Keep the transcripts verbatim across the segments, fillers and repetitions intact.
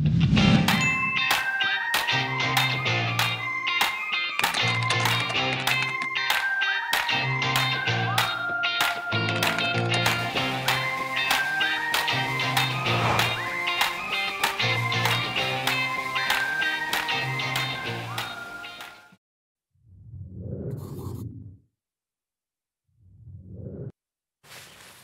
네,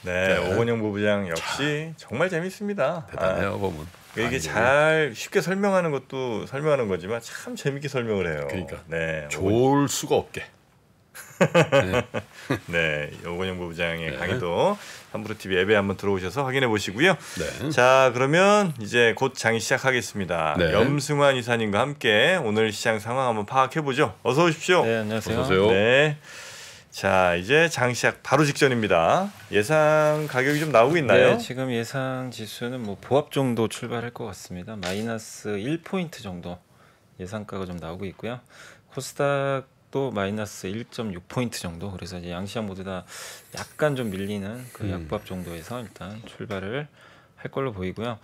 네, 오건영 부부장 역시 정말 재밌습니다. 대단해요, 그분. 아, 이게 잘 쉽게 설명하는 것도 설명하는 거지만 참 재밌게 설명을 해요. 그러니까. 네, 좋을 수가 없게. 네. 네, 오건영 부부장의 네. 강의도 삼프로티비 앱에 한번 들어오셔서 확인해 보시고요. 네. 자, 그러면 이제 곧 장이 시작하겠습니다. 네. 염승환 이사님과 함께 오늘 시장 상황 한번 파악해 보죠. 어서 오십시오. 네, 안녕하세요. 어서 오세요. 네. 자, 이제 장 시작 바로 직전입니다. 예상 가격이 좀 나오고 있나요? 네, 지금 예상 지수는 뭐 보합 정도 출발할 것 같습니다. 마이너스 일 포인트 정도 예상가가 좀 나오고 있고요. 코스닥도 마이너스 일 점 육 포인트 정도. 그래서 이제 양시장 모두 다 약간 좀 밀리는 그 약보합 정도에서 일단 출발을 할 걸로 보이고요.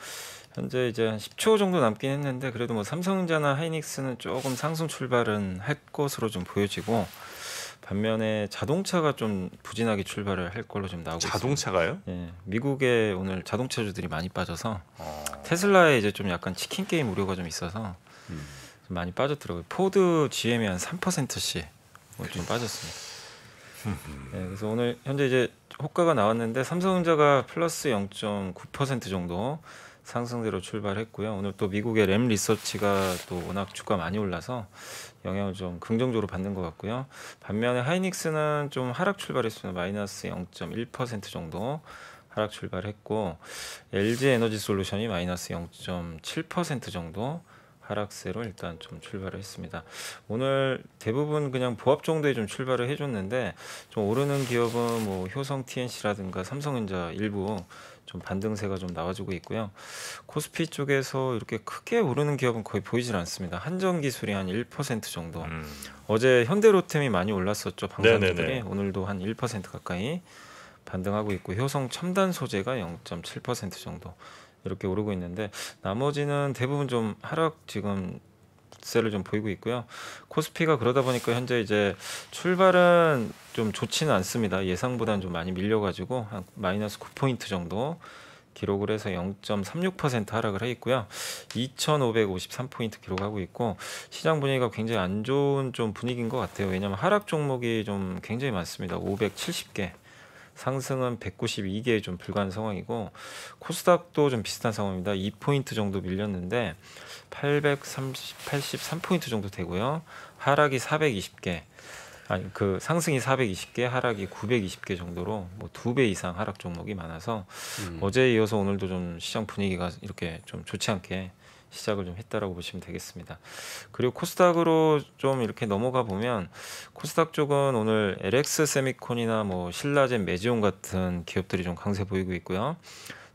현재 이제 한 십 초 정도 남긴 했는데 그래도 뭐 삼성전자나 하이닉스는 조금 상승 출발은 할 것으로 좀 보여지고, 반면에 자동차가 좀 부진하게 출발을 할 걸로 좀 나오고 있습니다. 자동차가요? 예, 미국에 오늘 자동차주들이 많이 빠져서 아... 테슬라에 이제 좀 약간 치킨 게임 우려가 좀 있어서 음. 좀 많이 빠졌더라고요. 포드, 지엠이 한 삼 퍼센트씩 그래. 좀 빠졌습니다. 음. 예, 그래서 오늘 현재 이제 호가가 나왔는데 삼성전자가 플러스 영 점 구 퍼센트 정도 상승대로 출발했고요. 오늘 또 미국의 램 리서치가 또 워낙 주가 많이 올라서 영향을 좀 긍정적으로 받는 것 같고요. 반면에 하이닉스는 좀 하락 출발했습니다. 마이너스 영 점 일 퍼센트 정도 하락 출발했고, 엘지에너지솔루션이 마이너스 영 점 칠 퍼센트 정도 하락세로 일단 좀 출발을 했습니다. 오늘 대부분 그냥 보합 정도에 좀 출발을 해줬는데, 좀 오르는 기업은 뭐 효성 티엔씨라든가 삼성전자 일부 좀 반등세가 좀 나와주고 있고요. 코스피 쪽에서 이렇게 크게 오르는 기업은 거의 보이질 않습니다. 한전기술이 한 일 퍼센트 정도. 음. 어제 현대로템이 많이 올랐었죠. 방산주들이 오늘도 한 일 퍼센트 가까이 반등하고 있고, 효성 첨단소재가 영 점 칠 퍼센트 정도 이렇게 오르고 있는데, 나머지는 대부분 좀 하락 지금 세를 좀 보이고 있고요. 코스피가 그러다 보니까 현재 이제 출발은 좀 좋지는 않습니다. 예상보다는 좀 많이 밀려가지고 한 마이너스 구 포인트 정도 기록을 해서 영 점 삼육 퍼센트 하락을 해 있고요. 이천오백오십삼 포인트 기록하고 있고, 시장 분위기가 굉장히 안 좋은 좀 분위기인 것 같아요. 왜냐하면 하락 종목이 좀 굉장히 많습니다. 오백칠십 개. 상승은 백구십이 개에 좀 불과한 상황이고, 코스닥도 좀 비슷한 상황입니다. 이 포인트 정도 밀렸는데 팔백삼십, 팔십삼 포인트 정도 되고요. 하락이 사백이십 개, 아니 그 상승이 사백이십 개, 하락이 구백이십 개 정도로 뭐 두 배 이상 하락 종목이 많아서 음. 어제에 이어서 오늘도 좀 시장 분위기가 이렇게 좀 좋지 않게 시작을 좀 했다라고 보시면 되겠습니다. 그리고 코스닥으로 좀 이렇게 넘어가 보면, 코스닥 쪽은 오늘 엘엑스 세미콘이나 뭐 신라젠, 메지온 같은 기업들이 좀 강세 보이고 있고요.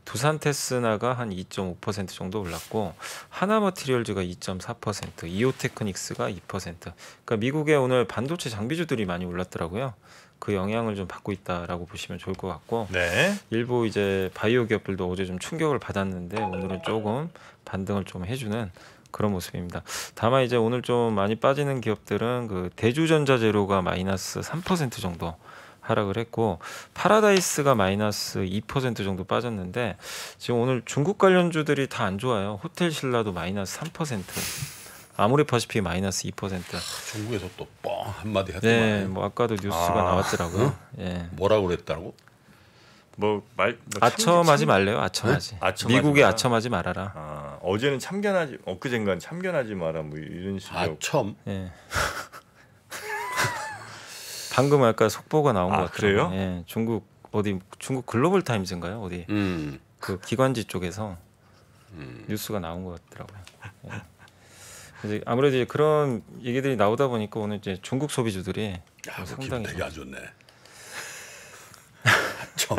두산 테스나가 한 이 점 오 퍼센트 정도 올랐고, 하나머티리얼즈가 이 점 사 퍼센트, 이오테크닉스가 이 퍼센트. 그러니까 미국에 오늘 반도체 장비주들이 많이 올랐더라고요. 그 영향을 좀 받고 있다라고 보시면 좋을 것 같고, 네. 일부 이제 바이오 기업들도 어제 좀 충격을 받았는데 오늘은 조금 반등을 좀 해주는 그런 모습입니다. 다만 이제 오늘 좀 많이 빠지는 기업들은 그 대주전자재료가 마이너스 삼 퍼센트 정도 하락을 했고, 파라다이스가 마이너스 이 퍼센트 정도 빠졌는데, 지금 오늘 중국 관련주들이 다 안 좋아요. 호텔신라도 마이너스 삼 퍼센트, 아모레퍼시픽 마이너스 이 퍼센트. 중국에서 또 뻥 한마디 했더만. 네, 뭐 아까도 뉴스가 아, 나왔더라고요. 응? 예. 뭐라고 그랬다고? 뭐 말 아첨하지 말래요. 아첨하지. 네? 미국에 아첨하지 말아라. 아, 어제는 참견하지, 엊그젠간 참견하지 마라 뭐 이런 식으로. 아첨. 예. 방금 아까 속보가 나온 아, 것 같아요. 그래요? 예. 중국 어디 중국 글로벌 타임즈인가요? 어디? 음. 그 기관지 쪽에서 음. 뉴스가 나온 것 같더라고요. 예. 이제 아무래도 이제 그런 얘기들이 나오다 보니까 오늘 이제 중국 소비주들이 야, 상당히 되게 안 좋네. 좀.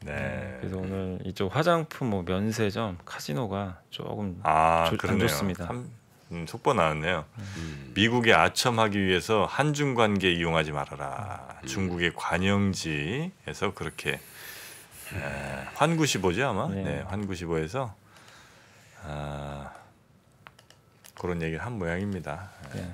네. 그래서 오늘 이쪽 화장품, 뭐 면세점, 카지노가 조금 아, 조, 안 좋습니다. 삼, 음, 속보 나왔네요. 음. 미국에 아첨하기 위해서 한중 관계 이용하지 말아라. 음. 중국의 관영지에서 그렇게 음. 에, 환구시보지 아마. 네, 네 환구시보에서. 아, 그런 얘기를 한 모양입니다. 네. 네.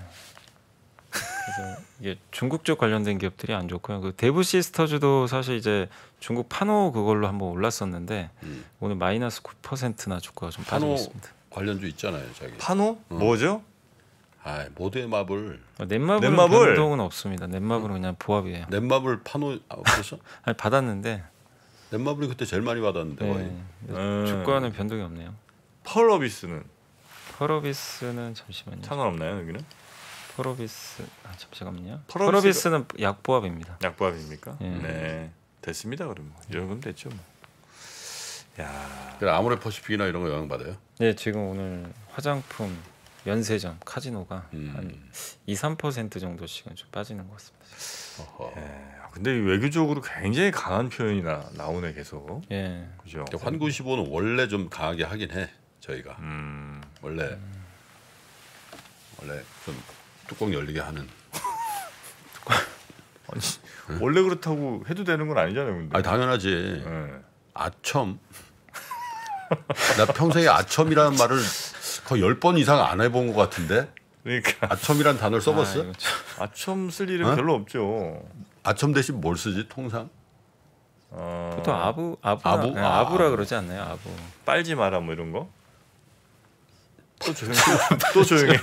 그래서 이게 중국 쪽 관련된 기업들이 안 좋고요. 그 대부 시스터즈도 사실 이제 중국 파노 그걸로 한번 올랐었는데 음. 오늘 마이너스 구 퍼센트나 주가가 좀 빠지고 있습니다. 관련주 있잖아요, 자기. 파노? 어. 뭐죠? 아, 모드마블. 어, 넷마블은 넷마블? 변동은 없습니다. 넷마블은 그냥 보합이에요. 넷마블 파노 아, 벌써? 아니, 받았는데. 넷마블이 그때 제일 많이 받았는데. 네. 네. 주가는 변동이 없네요. 펄어비스는? 펄어비스는 잠시만요. 상관 없나요, 여기는? 펄어비스 아, 잠시만요. 펄어비스는 약보합입니다. 약보합입니까? 네. 네. 됐습니다. 그러면 이 정도면 됐죠. 뭐. 야. 그래 아모레퍼시픽이나 이런 거 영향 받아요? 네, 지금 오늘 화장품, 면세점, 카지노가 음. 한 이, 삼 퍼센트 정도씩은 좀 빠지는 것 같습니다. 예. 근데 외교적으로 굉장히 강한 표현이 나, 나오네 계속. 예. 그죠. 환구 십오는 원래 좀 강하게 하긴 해. 저희가. 음. 원래 음. 원래 좀 뚜껑 열리게 하는. 뚜껑. 아니, 응? 원래 그렇다고 해도 되는 건 아니잖아요, 근데. 아니, 당연하지. 네. 아첨. 나 평생에 아첨이라는 말을 거의 열 번 이상 안 해본 것 같은데. 그러니까. 아첨이란 단어를 써봤어? 아, 아첨 쓸 일은 어? 별로 없죠. 아첨 대신 뭘 쓰지 통상? 어... 보통 아부 아부나, 아부 아, 아부라 그러지 않나요? 아부. 빨지 마라 뭐 이런 거? 또 조용해. 또 조용해.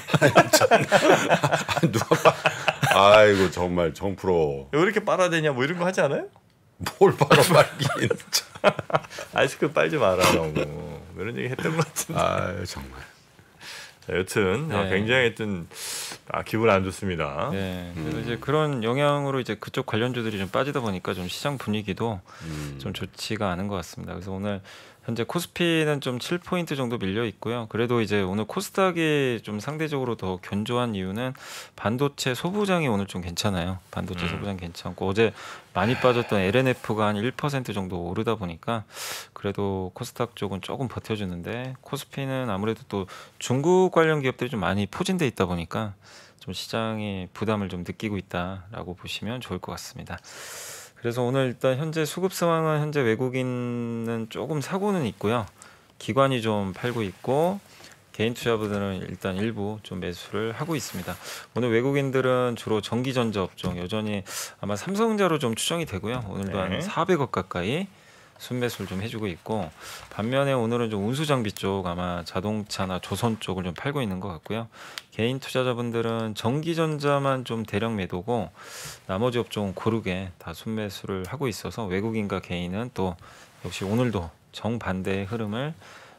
아니, 누가 빨? 아이고 정말 정프로. 왜 이렇게 빨아대냐 뭐 이런 거 하지 않아요? 뭘 빨아 빨긴. 아이스크림 빨지 마라라고 이런 얘기 했던 것 같은데. 아 정말. 자, 여튼 네. 굉장히 했던 아, 기분 안 좋습니다. 네. 그래서 음. 이제 그런 영향으로 이제 그쪽 관련주들이 좀 빠지다 보니까 좀 시장 분위기도 음. 좀 좋지가 않은 것 같습니다. 그래서 오늘 현재 코스피는 좀 칠 포인트 정도 밀려 있고요. 그래도 이제 오늘 코스닥이 좀 상대적으로 더 견조한 이유는 반도체 소부장이 오늘 좀 괜찮아요. 반도체 음. 소부장 괜찮고 어제 많이 빠졌던 엘엔에프가 한 일 퍼센트 정도 오르다 보니까 그래도 코스닥 쪽은 조금 버텨주는데 코스피는 아무래도 또 중국 관련 기업들이 좀 많이 포진돼 있다 보니까 좀 시장이 부담을 좀 느끼고 있다라고 보시면 좋을 것 같습니다. 그래서 오늘 일단 현재 수급 상황은 현재 외국인은 조금 사고는 있고요. 기관이 좀 팔고 있고 개인 투자부들은 일단 일부 좀 매수를 하고 있습니다. 오늘 외국인들은 주로 전기전자 업종 여전히 아마 삼성전자로 좀 추정이 되고요. 오늘도 네. 한 사백억 가까이 순매수를 좀 해주고 있고 반면에 오늘은 좀 운수장비 쪽 아마 자동차나 조선 쪽을 좀 팔고 있는 것 같고요. 개인 투자자분들은 전기전자만 좀 대량 매도고 나머지 업종은 고르게 다 순매수를 하고 있어서 외국인과 개인은 또 역시 오늘도 정반대의 흐름을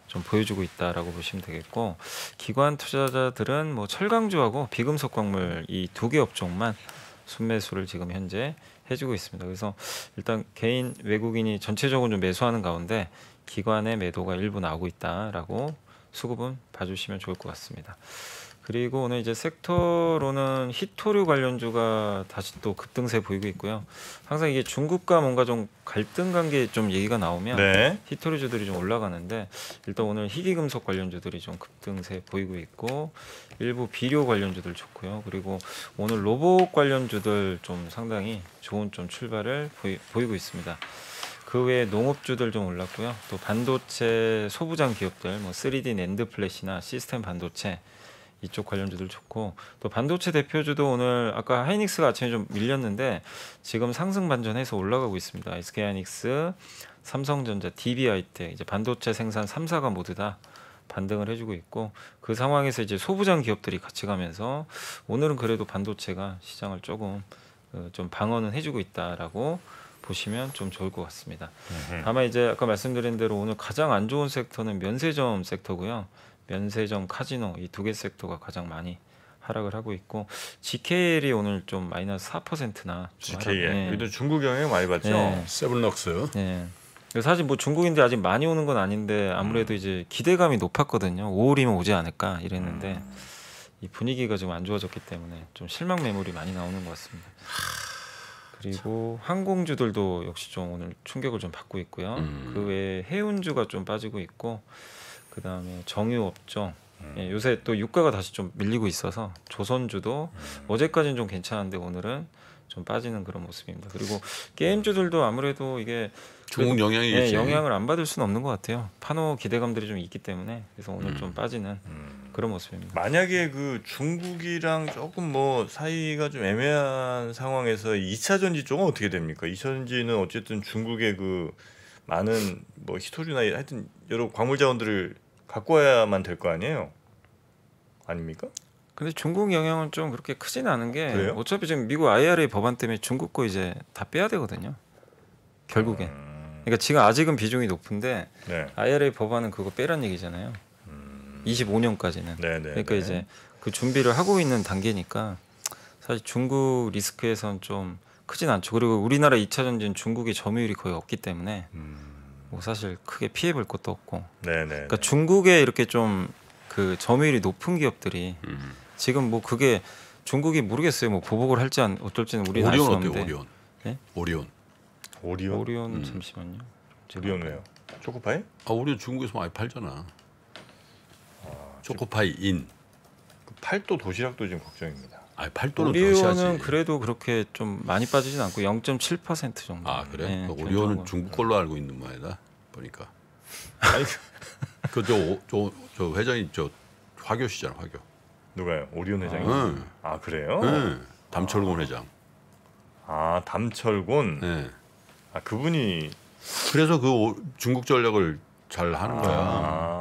좀 보여주고 있다라고 보시면 되겠고 기관 투자자들은 뭐 철강주하고 비금속 광물 이 두 개 업종만 순매수를 지금 현재 해주고 있습니다. 그래서 일단 개인 외국인이 전체적으로 좀 매수하는 가운데 기관의 매도가 일부 나오고 있다라고 수급은 봐주시면 좋을 것 같습니다. 그리고 오늘 이제 섹터로는 희토류 관련주가 다시 또 급등세 보이고 있고요. 항상 이게 중국과 뭔가 좀 갈등 관계 좀 얘기가 나오면 네. 희토류주들이 좀 올라가는데 일단 오늘 희귀금속 관련주들이 좀 급등세 보이고 있고 일부 비료 관련주들 좋고요. 그리고 오늘 로봇 관련주들 좀 상당히 좋은 좀 출발을 보이, 보이고 있습니다. 그 외에 농업주들 좀 올랐고요. 또 반도체 소부장 기업들 뭐 쓰리디 낸드 플래시나 시스템 반도체 이쪽 관련주들 좋고 또 반도체 대표주도 오늘 아까 하이닉스가 아침에 좀 밀렸는데 지금 상승 반전해서 올라가고 있습니다. 에스케이하이닉스, 삼성전자, 디비하이텍 이제 반도체 생산 삼 사가 모두 다 반등을 해주고 있고 그 상황에서 이제 소부장 기업들이 같이 가면서 오늘은 그래도 반도체가 시장을 조금 좀 방어는 해주고 있다라고 보시면 좀 좋을 것 같습니다. 다만 이제 아까 말씀드린 대로 오늘 가장 안 좋은 섹터는 면세점 섹터고요. 면세점, 카지노 이 두 개 섹터가 가장 많이 하락을 하고 있고 지케이엘이 오늘 좀 마이너스 사 퍼센트나 지케이엘 네. 중국 영향 많이 받죠. 네. 세븐럭스 네. 사실 뭐 중국인들 아직 많이 오는 건 아닌데 아무래도 음. 이제 기대감이 높았거든요. 오월이면 오지 않을까 이랬는데 음. 이 분위기가 좀 안 좋아졌기 때문에 좀 실망 매물이 많이 나오는 것 같습니다. 그리고 참. 항공주들도 역시 좀 오늘 충격을 좀 받고 있고요. 음. 그 외에 해운주가 좀 빠지고 있고 그 다음에 정유 업종 음. 예, 요새 또 유가가 다시 좀 밀리고 있어서 조선주도 음. 어제까지는 좀 괜찮은데 오늘은 좀 빠지는 그런 모습입니다. 그리고 게임주들도 아무래도 이게 중국 영향이겠지. 네, 영향을 안 받을 수는 없는 것 같아요. 판호 기대감들이 좀 있기 때문에 그래서 오늘 음. 좀 빠지는 음. 그런 모습입니다. 만약에 그 중국이랑 조금 뭐 사이가 좀 애매한 상황에서 이 차 전지 쪽은 어떻게 됩니까? 이 차 전지는 어쨌든 중국의 그 많은 뭐 희토류나 하여튼 여러 광물 자원들을 갖고 와야만 될 거 아니에요? 아닙니까? 근데 중국 영향은 좀 그렇게 크진 않은 게 그래요? 어차피 지금 미국 아이알에이 법안 때문에 중국 거 이제 다 빼야 되거든요. 결국엔. 음... 그러니까 지금 아직은 비중이 높은데 네. 아이알에이 법안은 그거 빼란 얘기잖아요. 음... 이십오 년까지는. 네네, 그러니까 네네. 이제 그 준비를 하고 있는 단계니까 사실 중국 리스크에선 좀 크진 않죠. 그리고 우리나라 이 차 전지는 중국의 점유율이 거의 없기 때문에 음... 뭐 사실 크게 피해볼 것도 없고. 네네. 그러니까 중국에 이렇게 좀 그 점유율이 높은 기업들이 음. 지금 뭐 그게 중국이 모르겠어요. 뭐 보복을 할지 안 어떨지는 우리는 알 수 없는데. 오리온 어때요? 네? 오리온. 오리온. 오리온 음. 잠시만요. 오리온 왜요? 초코파이? 아 오리온 중국에서 많이 팔잖아. 아, 초코파이인. 그 팔도 도시락도 지금 걱정입니다. 아 팔도는 오리온은 그래도 그렇게 좀 많이 빠지진 않고 영 점 칠 퍼센트 정도. 아 그래? 네, 그 오리온은 중국 걸로 알고 있는 모양이다 보니까. 아니 그저 저 저 회장이 저 화교 씨잖아 화교. 누가요? 오리온 회장이. 아, 네. 아 그래요? 네. 담철곤 아. 회장. 아 담철곤. 네. 아 그분이. 그래서 그 오, 중국 전략을 잘 하는 아. 거야.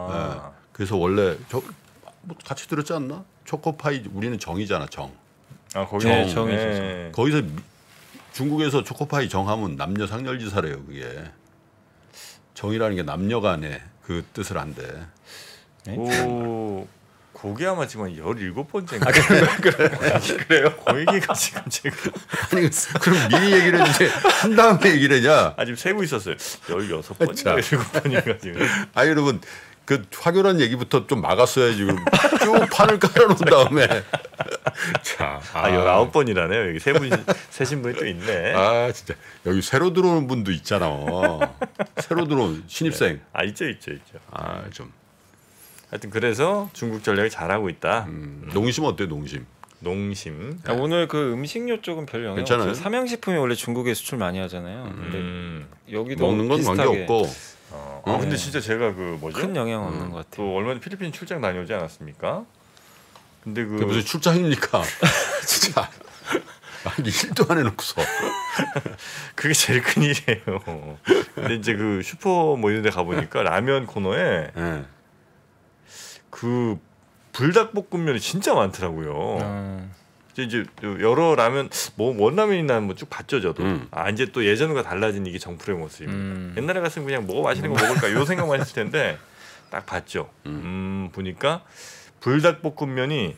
아. 네. 그래서 원래 저 뭐 같이 들었지 않나? 초코파이 우리는 정이잖아 정. 아 거기 네, 정이죠. 네. 거기서 미, 중국에서 초코파이 정하면 남녀 상렬지사래요 그게. 정이라는 게 남녀간의 그 뜻을 한대. 오, 그게 아마 지금 열일곱 번째인가? 아, 그래, 그래. 그래요? 그 얘기가 지금 제가 아니 그럼 미리 얘기를 이제 한 다음에 얘기를 하냐? 아 지금 세고 있었어요. 열여섯 번인가 열일곱 번인가 지금. 아 여러분 그 화교란 얘기부터 좀 막았어야 지금 쭉 판을 깔아놓은 다음에 자, 아, 아 열아홉 번이라네요. 여기 세 분, 세 신분이 또 있네. 아 진짜 여기 새로 들어오는 분도 있잖아. 새로 들어온 신입생. 네. 아 있죠, 있죠, 있죠. 아 좀. 하여튼 그래서 중국 전략이 잘하고 있다. 음, 음. 농심 어때, 농심? 농심. 네. 아, 오늘 그 음식료 쪽은 별 영향 없어요. 삼양식품이 원래 중국에 수출 많이 하잖아요. 음. 근데 여기도 먹는 건 비슷하게. 관계 없고. 어, 아, 네. 근데 진짜 제가 그 뭐죠? 큰 영향 없는 음. 것 같아요. 또 얼마 전에 필리핀 출장 다녀오지 않았습니까? 근데 그 무슨 출장입니까? 진짜 아니 일도 안 해놓고서 그게 제일 큰 일이에요. 근데 이제 그 슈퍼 뭐 이런데 가 보니까 라면 코너에 네. 그 불닭볶음면이 진짜 많더라고요. 음. 이제 여러 라면 뭐 원라면이나 뭐 쭉 봤죠 저도. 음. 아 이제 또 예전과 달라진 이게 정프로의 모습입니다. 음. 옛날에 갔으면 그냥 뭐가 맛있는 거 먹을까 요 생각만 했을 텐데 딱 봤죠. 음. 음, 보니까 불닭볶음면이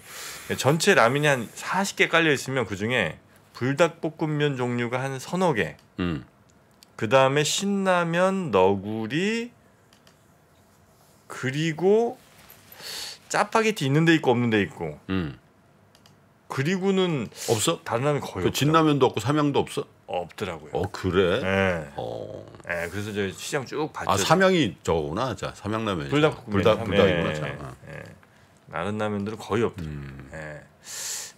전체 라면이 한 사십 개 깔려 있으면 그 중에 불닭볶음면 종류가 한 서너 개. 음. 그 다음에 신라면, 너구리 그리고 짜파게티 있는 데 있고 없는 데 있고. 음. 그리고는 없어? 다른 라면 거의 없어. 진라면도 없고 삼양도 없어? 없더라고요. 어 그래? 네. 어. 네. 그래서 저희 시장 쭉 봤죠. 아 삼양이 저거구나. 자 삼양라면. 불닭 불닭 불닭이구나. 자. 네. 다른 라면들은 거의 없더라고요. 음. 네.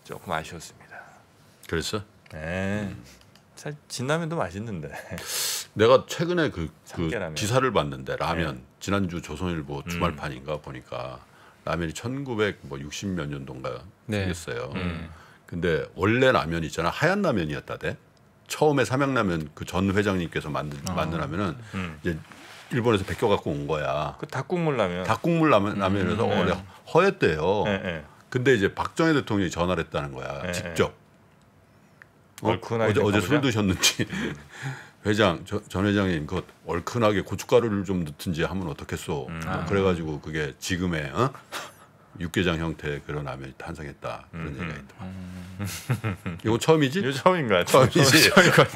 조금 아쉬웠습니다. 그랬어? 네. 음. 사실 진라면도 맛있는데. 내가 최근에 그, 그 기사를 봤는데 라면 네. 지난주 조선일보 주말판인가 음. 보니까. 라면이 천구백육십몇 년도인가 생겼어요. 네. 음. 근데 원래 라면이 있잖아 하얀 라면이었다대. 처음에 삼양라면 그 전 회장님께서 만든 아. 만든 라면은 음. 이제 일본에서 베껴 갖고 온 거야. 그 닭국물 라면. 닭국물 라면 라면에서 음. 어, 네. 허했대요. 네, 네. 근데 이제 박정희 대통령이 전화를 했다는 거야. 네, 직접. 네. 어, 어제 어제 술 드셨는지 회장 저, 전 회장님 그 얼큰하게 고춧가루를 좀 넣든지 하면 어떻겠소. 음, 아. 그래가지고 그게 지금의 어? 육개장 형태의 그런 라면이 탄생했다 그런 음, 얘기가 있다. 음. 이거 처음이지? 이거 처음인가요? 처음이지.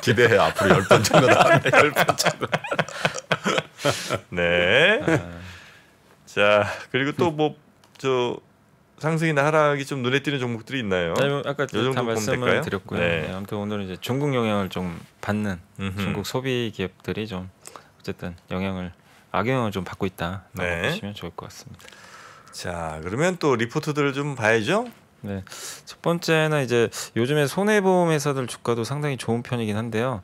기대해 앞으로 열 번째가 나왔네. 열 번째가. 네. 아. 자 그리고 또 뭐 저. 상승이나 하락이 좀 눈에 띄는 종목들이 있나요? 아니면 아까 요 정도 다 말씀을 될까요? 드렸고요. 네. 네, 아무튼 오늘은 이제 중국 영향을 좀 받는 음흠. 중국 소비 기업들이 좀 어쨌든 영향을 악영향을 좀 받고 있다. 네. 보시면 좋을 것 같습니다. 자, 그러면 또 리포트들을 좀 봐야죠. 네, 첫 번째는 이제 요즘에 손해보험 회사들 주가도 상당히 좋은 편이긴 한데요.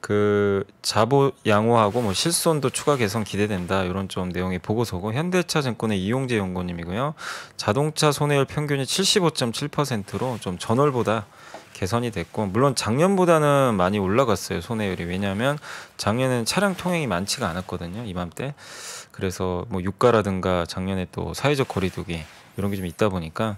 그 자보 양호하고 뭐 실손도 추가 개선 기대된다 이런 좀 내용의 보고서고, 현대차증권의 이용재 연구원님이고요. 자동차 손해율 평균이 칠십오 점 칠 퍼센트로 좀 전월보다 개선이 됐고, 물론 작년보다는 많이 올라갔어요, 손해율이. 왜냐하면 작년에는 차량 통행이 많지가 않았거든요, 이맘때. 그래서 뭐 유가라든가 작년에 또 사회적 거리두기 이런 게 좀 있다 보니까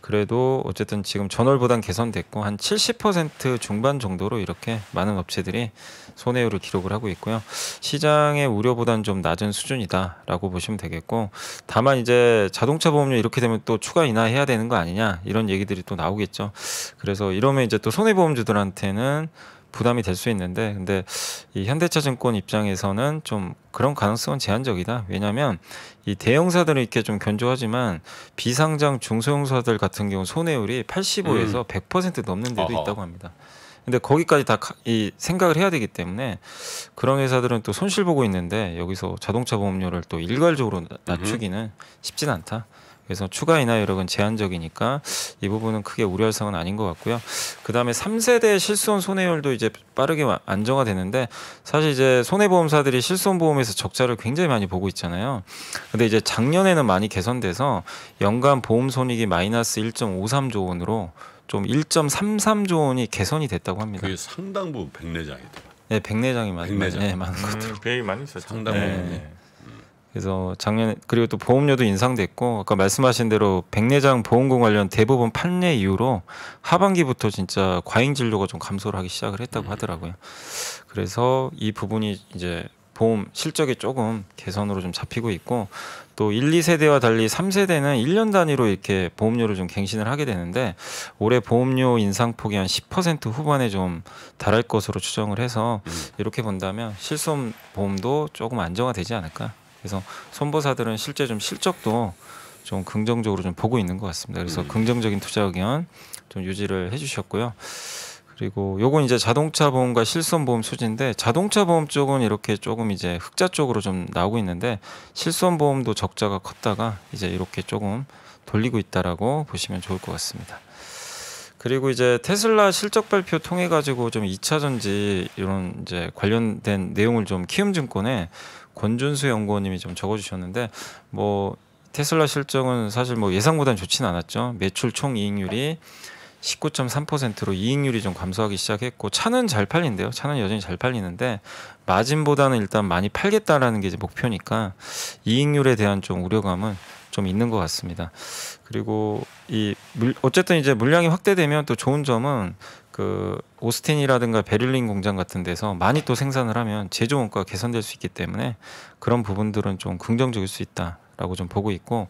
그래도 어쨌든 지금 전월보단 개선됐고 한 칠십 퍼센트 중반 정도로 이렇게 많은 업체들이 손해율을 기록을 하고 있고요. 시장의 우려보단 좀 낮은 수준이다라고 보시면 되겠고, 다만 이제 자동차 보험료 이렇게 되면 또 추가 인하해야 되는 거 아니냐 이런 얘기들이 또 나오겠죠. 그래서 이러면 이제 또 손해보험주들한테는 부담이 될 수 있는데, 근데 이 현대차증권 입장에서는 좀 그런 가능성은 제한적이다. 왜냐하면 이 대형사들은 이렇게 좀 견조하지만 비상장 중소형사들 같은 경우 손해율이 팔십오에서 음. 백 퍼센트 넘는 데도 어허. 있다고 합니다. 근데 거기까지 다 이 생각을 해야 되기 때문에 그런 회사들은 또 손실 보고 있는데 여기서 자동차 보험료를 또 일괄적으로 낮추기는 음. 쉽진 않다. 그래서 추가 인하 여력은 제한적이니까 이 부분은 크게 우려할 사항은 아닌 것 같고요. 그 다음에 삼 세대 실손 손해율도 이제 빠르게 안정화되는데, 사실 이제 손해보험사들이 실손보험에서 적자를 굉장히 많이 보고 있잖아요. 근데 이제 작년에는 많이 개선돼서 연간 보험손익이 마이너스 일 점 오삼조 원으로 좀 일 점 삼삼조 원이 개선이 됐다고 합니다. 그게 상당 부분 백내장이더라고요. 네, 백내장이 많이 백내장. 네, 많은 음, 것들. 백이 많이 있었죠. 상당 부분. 네. 네. 그래서 작년에, 그리고 또 보험료도 인상됐고, 아까 말씀하신 대로 백내장 보험금 관련 대법원 판례 이후로 하반기부터 진짜 과잉 진료가 좀 감소를 하기 시작을 했다고 하더라고요. 그래서 이 부분이 이제 보험 실적이 조금 개선으로 좀 잡히고 있고, 또 일, 이 세대와 달리 삼 세대는 일 년 단위로 이렇게 보험료를 좀 갱신을 하게 되는데, 올해 보험료 인상폭이 한 십 퍼센트 후반에 좀 달할 것으로 추정을 해서 이렇게 본다면 실손 보험도 조금 안정화되지 않을까. 그래서 손보사들은 실제 좀 실적도 좀 긍정적으로 좀 보고 있는 것 같습니다. 그래서 음. 긍정적인 투자 의견 좀 유지를 해주셨고요. 그리고 요건 이제 자동차 보험과 실손 보험 수지인데, 자동차 보험 쪽은 이렇게 조금 이제 흑자 쪽으로 좀 나오고 있는데, 실손 보험도 적자가 컸다가 이제 이렇게 조금 돌리고 있다라고 보시면 좋을 것 같습니다. 그리고 이제 테슬라 실적 발표 통해 가지고 좀 이차전지 이런 이제 관련된 내용을 좀 키움증권에 권준수 연구원님이 좀 적어주셨는데, 뭐 테슬라 실적은 사실 뭐 예상보다는 좋지는 않았죠. 매출 총 이익률이 십구 점 삼 퍼센트로 이익률이 좀 감소하기 시작했고, 차는 잘 팔린대요. 차는 여전히 잘 팔리는데 마진보다는 일단 많이 팔겠다라는 게 이제 목표니까 이익률에 대한 좀 우려감은 좀 있는 것 같습니다. 그리고 이 물, 어쨌든 이제 물량이 확대되면 또 좋은 점은 그 오스틴이라든가 베를린 공장 같은 데서 많이 또 생산을 하면 제조 원가가 개선될 수 있기 때문에 그런 부분들은 좀 긍정적일 수 있다라고 좀 보고 있고,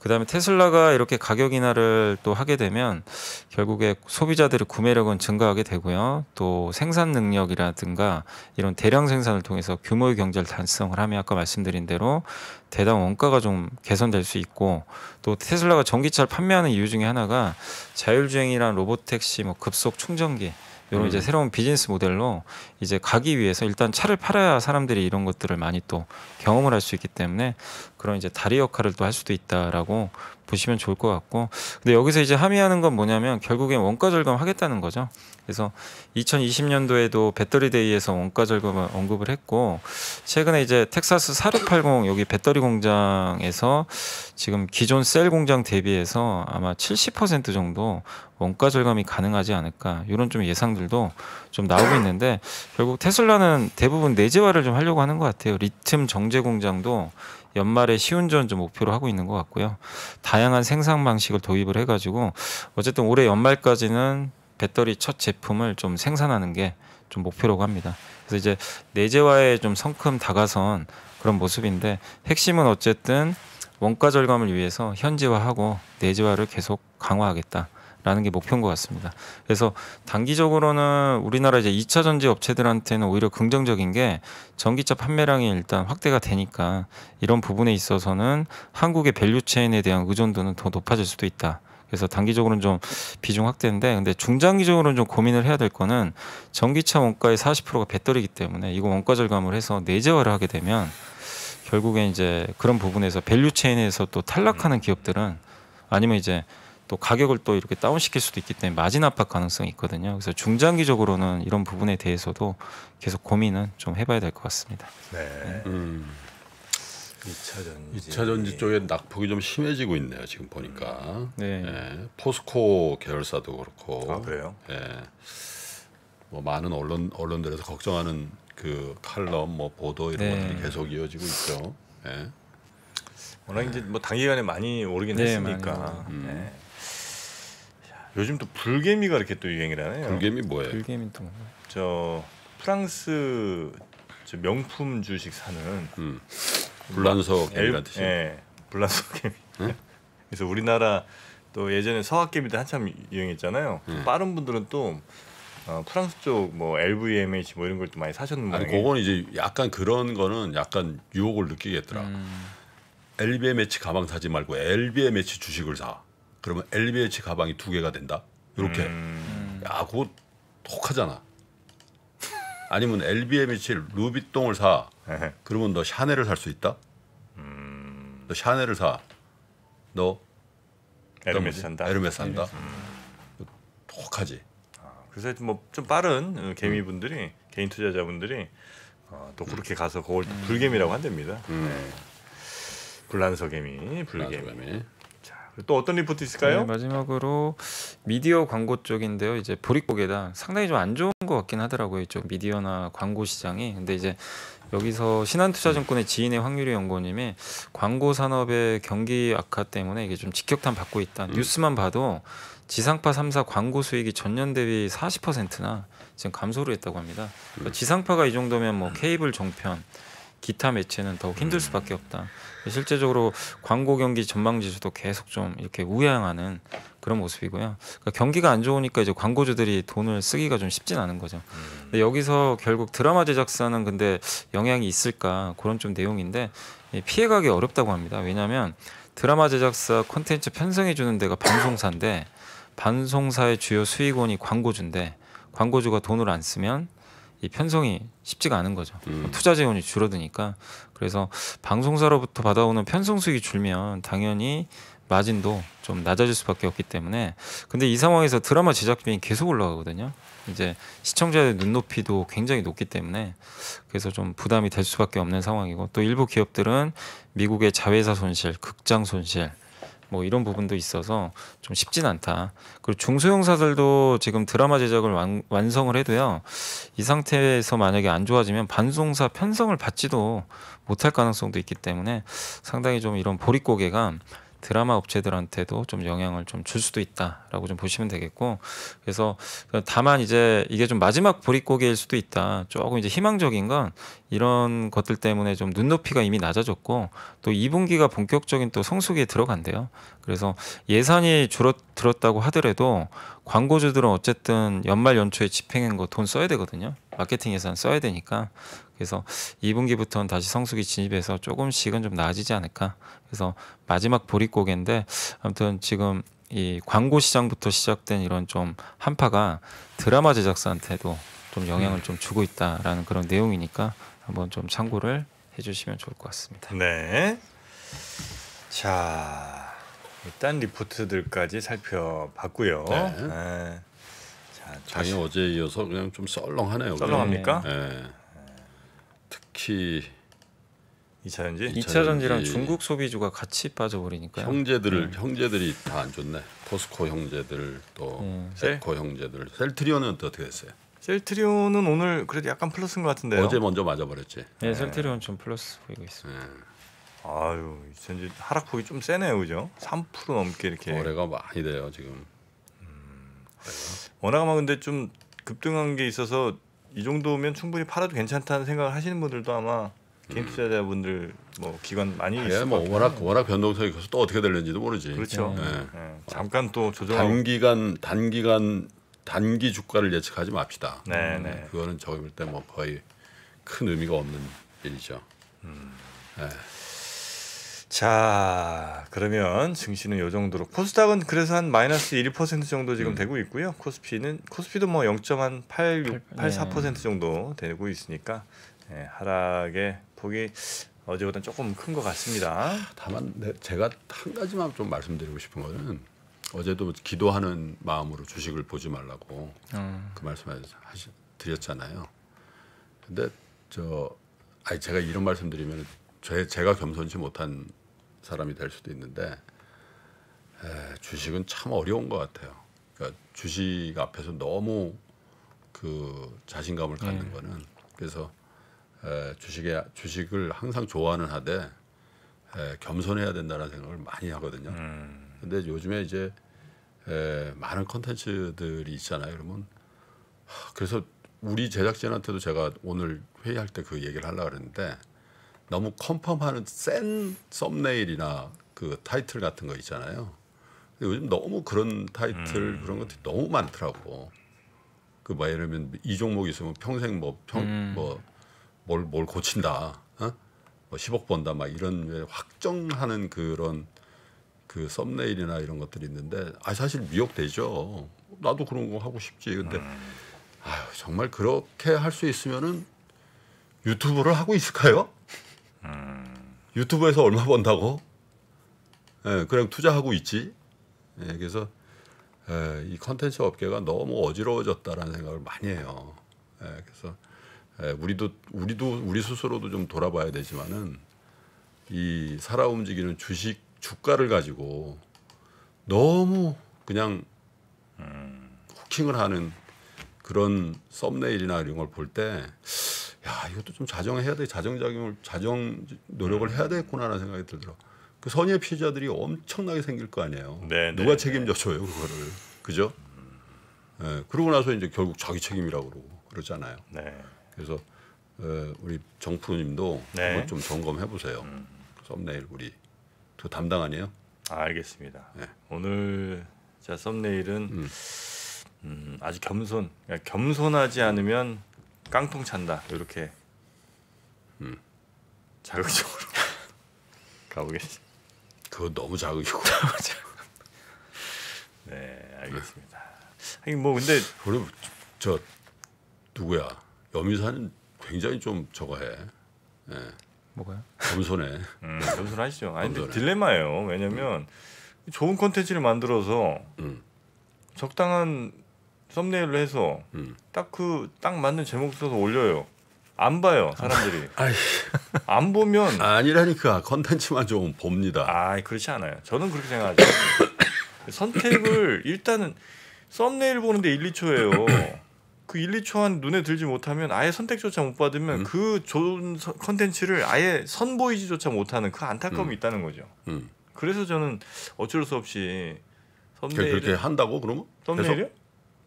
그 다음에 테슬라가 이렇게 가격 인하를 또 하게 되면 결국에 소비자들의 구매력은 증가하게 되고요. 또 생산 능력이라든가 이런 대량 생산을 통해서 규모의 경제를 달성을 하며 아까 말씀드린 대로 대당 원가가 좀 개선될 수 있고, 또 테슬라가 전기차를 판매하는 이유 중에 하나가 자율주행이란 로봇택시, 뭐 급속 충전기 이런 음. 이제 새로운 비즈니스 모델로 이제 가기 위해서 일단 차를 팔아야 사람들이 이런 것들을 많이 또 경험을 할 수 있기 때문에 그런 이제 다리 역할을 또 할 수도 있다라고 보시면 좋을 것 같고, 근데 여기서 이제 함의하는 건 뭐냐면 결국엔 원가 절감하겠다는 거죠. 그래서 이천이십 년도에도 배터리 데이에서 원가 절감을 언급을 했고, 최근에 이제 텍사스 사육팔공 여기 배터리 공장에서 지금 기존 셀 공장 대비해서 아마 칠십 퍼센트 정도 원가 절감이 가능하지 않을까 이런 좀 예상들도 좀 나오고 있는데, 결국 테슬라는 대부분 내재화를 좀 하려고 하는 것 같아요. 리튬 정제 공장도 연말에 시운전 좀 목표로 하고 있는 것 같고요. 다양한 생산 방식을 도입을 해가지고 어쨌든 올해 연말까지는 배터리 첫 제품을 좀 생산하는 게 좀 목표라고 합니다. 그래서 이제 내재화에 좀 성큼 다가선 그런 모습인데, 핵심은 어쨌든 원가 절감을 위해서 현지화하고 내재화를 계속 강화하겠다 라는 게 목표인 것 같습니다. 그래서 단기적으로는 우리나라 이제 이차 전지 업체들한테는 오히려 긍정적인 게 전기차 판매량이 일단 확대가 되니까 이런 부분에 있어서는 한국의 밸류체인에 대한 의존도는 더 높아질 수도 있다. 그래서 단기적으로는 좀 비중 확대인데, 근데 중장기적으로는 좀 고민을 해야 될 거는 전기차 원가의 사십 퍼센트가 배터리이기 때문에 이거 원가 절감을 해서 내재화를 하게 되면 결국엔 이제 그런 부분에서 밸류체인에서 또 탈락하는 기업들은, 아니면 이제 또 가격을 또 이렇게 다운시킬 수도 있기 때문에 마진 압박 가능성이 있거든요. 그래서 중장기적으로는 이런 부분에 대해서도 계속 고민은 좀 해봐야 될 것 같습니다. 네. 네. 음. 이차 전지 쪽에 낙폭이 좀 심해지고 있네요. 지금 보니까. 네. 예. 포스코 계열사도 그렇고. 아, 그래요? 예. 뭐 많은 언론 언론들에서 걱정하는 그 칼럼, 뭐 보도 이런 네. 것들이 계속 이어지고 있죠. 예. 워낙 이제 뭐 단기간에 많이 오르긴 네, 했으니까. 음. 네. 요즘 또 불개미가 이렇게 또 유행이라네요. 불개미 뭐예요? 불개미 또 저 프랑스 저 명품 주식 사는. 음. 불란서 개미란 뜻이에요. 예, 불란서 개미. 응? 그래서 우리나라 또 예전에 서학개미도 한참 유행했잖아요. 응. 빠른 분들은 또 어, 프랑스 쪽 뭐 엘브이엠에이치 뭐 이런 걸 또 많이 사셨는데. 아니 그건 이제 약간 그런 거는 약간 유혹을 느끼겠더라. 음. 엘브이엠에이치 가방 사지 말고 엘브이엠에이치 주식을 사. 그러면 엘브이엠에이치 가방이 두 개가 된다. 이렇게. 음. 야, 그거 혹하잖아. 아니면 엘비엠에이치 루비똥을 사. 에헤. 그러면 너 샤넬을 살 수 있다. 음... 너 샤넬을 사. 너 에르메스 산다. 에르메스 산다. 음... 혹하지. 아, 그래서 뭐 좀 빠른 개미분들이 음. 개인 투자자분들이 어, 또 그렇게 가서 그걸 음. 불개미라고 한답니다. 음. 네. 불란서 개미, 불개미. 또 어떤 리포트 있을까요? 네, 마지막으로 미디어 광고 쪽인데요. 이제 보릿고개다 상당히 좀 안 좋은 것 같긴 하더라고요. 이쪽 미디어나 광고 시장이. 근데 이제 여기서 신한투자증권의 지인의 황유리 연구원님이 광고 산업의 경기 악화 때문에 이게 좀 직격탄 받고 있다. 음. 뉴스만 봐도 지상파 삼사 광고 수익이 전년 대비 사십 퍼센트나 지금 감소를 했다고 합니다. 그러니까 지상파가 이 정도면 뭐 케이블 종편 기타 매체는 더욱 힘들 수밖에 없다. 실제적으로 광고 경기 전망 지수도 계속 좀 이렇게 우양하는 그런 모습이고요. 그러니까 경기가 안 좋으니까 이제 광고주들이 돈을 쓰기가 좀 쉽진 않은 거죠. 근데 여기서 결국 드라마 제작사는 근데 영향이 있을까 그런 좀 내용인데 피해가기 어렵다고 합니다. 왜냐하면 드라마 제작사 콘텐츠 편성해 주는 데가 방송사인데 방송사의 주요 수익원이 광고주인데 광고주가 돈을 안 쓰면 이 편성이 쉽지가 않은 거죠. 음. 투자 재원이 줄어드니까. 그래서 방송사로부터 받아오는 편성 수익이 줄면 당연히 마진도 좀 낮아질 수밖에 없기 때문에. 근데 이 상황에서 드라마 제작비는 계속 올라가거든요. 이제 시청자의 눈높이도 굉장히 높기 때문에 그래서 좀 부담이 될 수밖에 없는 상황이고, 또 일부 기업들은 미국의 자회사 손실, 극장 손실 뭐 이런 부분도 있어서 좀 쉽진 않다. 그리고 중소형사들도 지금 드라마 제작을 완, 완성을 해도요. 이 상태에서 만약에 안 좋아지면 방송사 편성을 받지도 못할 가능성도 있기 때문에 상당히 좀 이런 보릿고개가 드라마 업체들한테도 좀 영향을 좀 줄 수도 있다라고 좀 보시면 되겠고, 그래서 다만 이제 이게 좀 마지막 보릿고개일 수도 있다. 조금 이제 희망적인 건 이런 것들 때문에 좀 눈높이가 이미 낮아졌고 또 이 분기가 본격적인 또 성수기에 들어간대요. 그래서 예산이 줄어들었다고 하더라도 광고주들은 어쨌든 연말 연초에 집행한 거 돈 써야 되거든요. 마케팅 예산 써야 되니까. 그래서 이 분기부터는 다시 성수기 진입해서 조금씩은 좀 나아지지 않을까. 그래서 마지막 보릿고개인데 아무튼 지금 이 광고 시장부터 시작된 이런 좀 한파가 드라마 제작사한테도 좀 영향을 좀 주고 있다라는 그런 내용이니까 한번 좀 참고를 해주시면 좋을 것 같습니다. 네. 자, 일단 리포트들까지 살펴봤고요. 네. 네. 자, 장이 어제 이어서 그냥 좀 썰렁하네요. 썰렁합니까? 네. 네. 특히 이차 전지? 이차 전지랑 중국 소비주가 같이 빠져버리니까요. 형제들을 음. 형제들이 다 안 좋네. 포스코 형제들 또 음. 셀코 형제들. 셀트리온은 또 어떻게 됐어요? 셀트리온은 오늘 그래도 약간 플러스인 것 같은데요. 어제 먼저 맞아버렸지. 네, 네. 셀트리온 좀 플러스 보이고 있습니다. 네. 아유, 이차 전지 하락폭이 좀 세네요, 그죠? 삼 퍼센트 넘게 이렇게. 거래가 많이 돼요 지금. 음. 워낙 아마 근데 좀 급등한 게 있어서 이 정도면 충분히 팔아도 괜찮다는 생각을 하시는 분들도 아마 개인 투자자분들 뭐 기관 많이 있을 것 같아요. 뭐 워낙 워낙 변동성이 커서 또 어떻게 될는지도 모르지. 그렇죠. 네. 네. 네. 잠깐 또 조정. 단기간 단기간 단기 주가를 예측하지 맙시다. 네, 음, 네. 그거는 저희일 때 뭐 거의 큰 의미가 없는 일이죠. 음. 네. 자, 그러면 증시는 요 정도로. 코스닥은 그래서 한 마이너스 일 퍼센트 정도 지금 음. 되고 있고요. 코스피는 코스피도 뭐 영 점 팔 육 팔 사 퍼센트 정도 되고 있으니까 네, 하락의 폭이 어제보다는 조금 큰 것 같습니다. 다만 제가 한 가지만 좀 말씀드리고 싶은 거는 어제도 기도하는 마음으로 주식을 보지 말라고 음. 그 말씀을 하시, 드렸잖아요. 근데 저 아니 제가 이런 말씀드리면 제 제가 겸손치 못한 사람이 될 수도 있는데 에, 주식은 참 어려운 것 같아요. 그러니까 주식 앞에서 너무 그 자신감을 갖는 음. 거는 그래서 에, 주식에 주식을 항상 좋아하는 하되 에, 겸손해야 된다는 생각을 많이 하거든요. 음. 근데 요즘에 이제 에, 많은 콘텐츠들이 있잖아요. 그러면 하, 그래서 우리 제작진한테도 제가 오늘 회의할 때 그 얘기를 하려고 그랬는데 너무 컨펌하는 센 썸네일이나 그 타이틀 같은 거 있잖아요. 근데 요즘 너무 그런 타이틀 음. 그런 것들이 너무 많더라고. 그 뭐 예를 들면 이 종목이 있으면 평생 뭐 평 뭐 뭘 뭘 음. 뭘 고친다, 어? 뭐 십억 번다 막 이런 확정하는 그런 그 썸네일이나 이런 것들이 있는데 아 사실 미혹되죠. 나도 그런 거 하고 싶지. 근데 음. 아유, 정말 그렇게 할 수 있으면은 유튜브를 하고 있을까요? 음. 유튜브에서 얼마 번다고? 예, 그냥 투자하고 있지. 예, 그래서 예, 이 컨텐츠 업계가 너무 어지러워졌다라는 생각을 많이 해요. 예, 그래서 예, 우리도 우리도 우리 스스로도 좀 돌아봐야 되지만은 이 살아 움직이는 주식 주가를 가지고 너무 그냥 음. 후킹을 하는 그런 썸네일이나 이런 걸 볼 때 야 이것도 좀 자정해야 돼 자정작용을 자정 노력을 해야 되겠구나라는 생각이 들더라. 그 선의의 피해자들이 엄청나게 생길 거 아니에요. 네, 누가 네, 책임져줘요 네. 그거를 그죠? 음. 네, 그러고 나서 이제 결국 자기 책임이라고 그러고 그러잖아요. 네. 그래서 에, 우리 정프로님도 네. 한번 좀 점검해 보세요. 음. 썸네일 우리 그 담당 아니에요? 아, 알겠습니다. 네. 오늘 자 썸네일은. 음. 음, 아주 겸손, 그러니까 겸손하지 않으면 깡통 찬다 이렇게 음. 자극적으로 가보겠습니다. 그거 너무 자극이고. 네, 알겠습니다. 아니 뭐 근데 그리고 저 누구야 여미사는 굉장히 좀 저거 해. 네. 뭐가요? 겸손해. 음, 겸손하시죠. 아니 근데 딜레마예요. 왜냐면 음. 좋은 콘텐츠를 만들어서 음. 적당한 썸네일로 해서 음. 딱 그 딱 맞는 제목 써서 올려요. 안 봐요 사람들이. 안 보면 아니라니까 컨텐츠만 좀 봅니다. 아 그렇지 않아요. 저는 그렇게 생각하죠. 선택을 일단은 썸네일 보는데 일, 이 초예요. 그 일, 이 초 한 눈에 들지 못하면 아예 선택조차 못 받으면 음. 그 좋은 컨텐츠를 아예 선보이지조차 못하는 그 안타까움이 음. 있다는 거죠. 음. 그래서 저는 어쩔 수 없이 썸네일을 그렇게 한다고 그러면? 썸네일이요?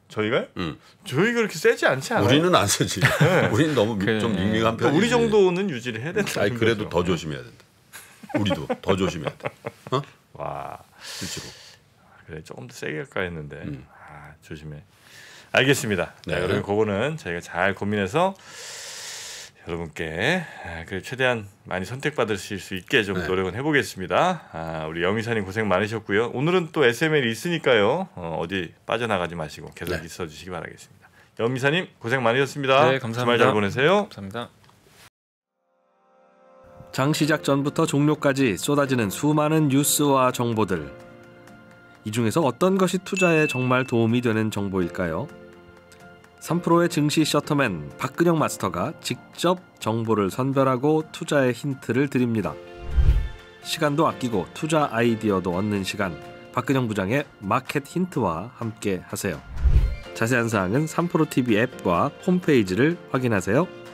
저희가요? 응. 저희가 그렇게 세지 않지 않아요? 우리는 안 세지. 네. 우리는 너무 그래. 좀 밍밍한 편이지. 우리 정도는 유지를 해야 된다. 아니 그래도 거죠. 더 조심해야 된다. 우리도 더 조심해야 돼. 어? 와. 그렇죠. 그래 조금 더 세게 할까 했는데 음. 아 조심해. 알겠습니다. 네. 자, 여러분 그거는 저희가 잘 고민해서 여러분께 그래 최대한 많이 선택받으실 수 있게 좀 네. 노력은 해보겠습니다. 아, 우리 영희사님 고생 많으셨고요. 오늘은 또 에스엠엘이 있으니까요. 어, 어디 빠져나가지 마시고 계속 네. 있어주시기 바라겠습니다. 영희사님 고생 많으셨습니다. 네, 감사합니다. 주말 잘 보내세요. 감사합니다. 장 시작 전부터 종료까지 쏟아지는 수많은 뉴스와 정보들. 이 중에서 어떤 것이 투자에 정말 도움이 되는 정보일까요? 삼프로의 증시 셔터맨 박근영 마스터가 직접 정보를 선별하고 투자의 힌트를 드립니다. 시간도 아끼고 투자 아이디어도 얻는 시간, 박근영 부장의 마켓 힌트와 함께 하세요. 자세한 사항은 삼프로티비 앱과 홈페이지를 확인하세요.